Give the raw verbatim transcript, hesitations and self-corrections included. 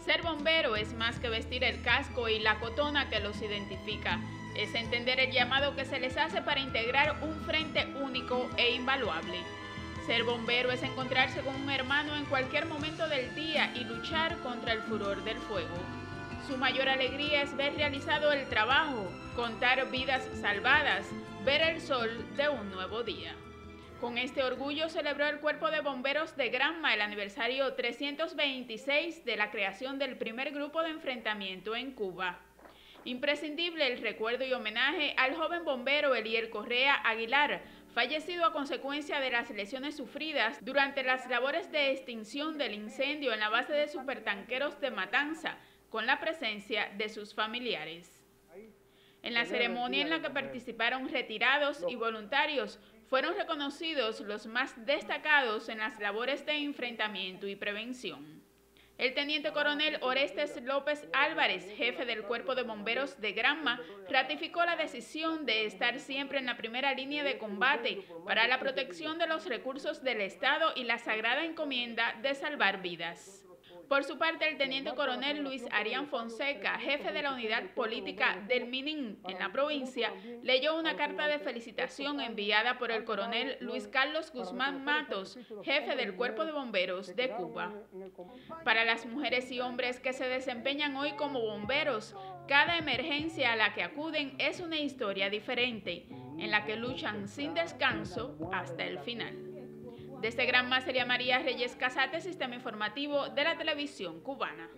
Ser bombero es más que vestir el casco y la cotona que los identifica. Es entender el llamado que se les hace para integrar un frente único e invaluable. Ser bombero es encontrarse con un hermano en cualquier momento del día y luchar contra el furor del fuego. Su mayor alegría es ver realizado el trabajo, contar vidas salvadas, ver el sol de un nuevo día. Con este orgullo celebró el Cuerpo de Bomberos de Granma el aniversario trescientos veintiséis de la creación del primer grupo de enfrentamiento en Cuba. Imprescindible el recuerdo y homenaje al joven bombero Elier Correa Aguilar, fallecido a consecuencia de las lesiones sufridas durante las labores de extinción del incendio en la base de supertanqueros de Matanza, con la presencia de sus familiares. En la ceremonia en la que participaron retirados y voluntarios, fueron reconocidos los más destacados en las labores de enfrentamiento y prevención. El teniente coronel Orestes López Álvarez, jefe del Cuerpo de Bomberos de Granma, ratificó la decisión de estar siempre en la primera línea de combate para la protección de los recursos del Estado y la sagrada encomienda de salvar vidas. Por su parte, el teniente coronel Luis Arián Fonseca, jefe de la unidad política del Minin en la provincia, leyó una carta de felicitación enviada por el coronel Luis Carlos Guzmán Matos, jefe del Cuerpo de Bomberos de Cuba. Para las mujeres y hombres que se desempeñan hoy como bomberos, cada emergencia a la que acuden es una historia diferente, en la que luchan sin descanso hasta el final. Desde Granma, María Reyes Casate, Sistema Informativo de la Televisión Cubana.